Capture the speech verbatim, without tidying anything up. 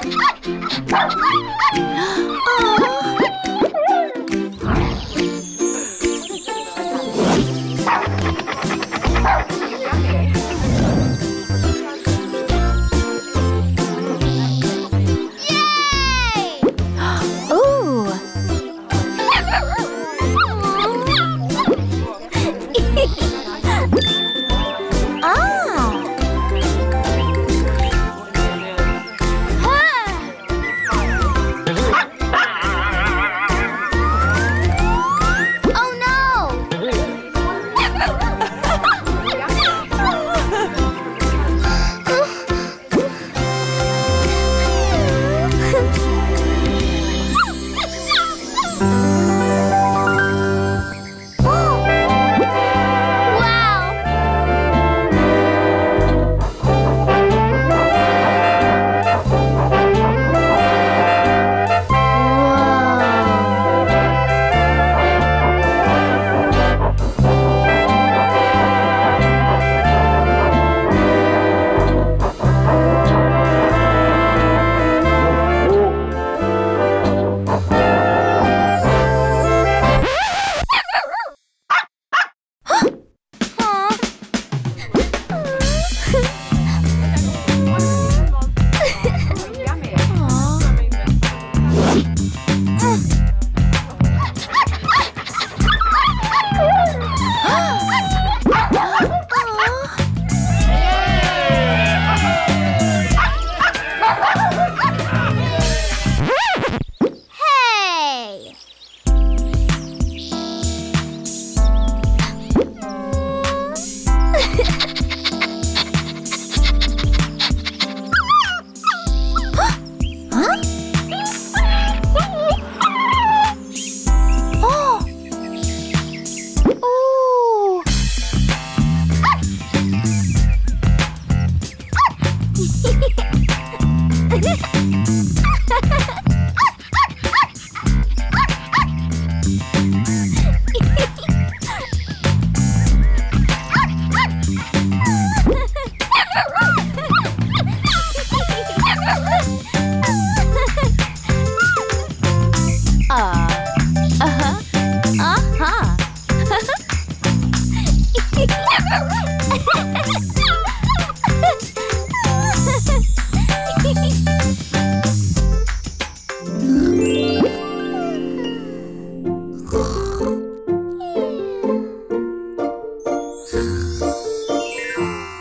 Ha ha ha!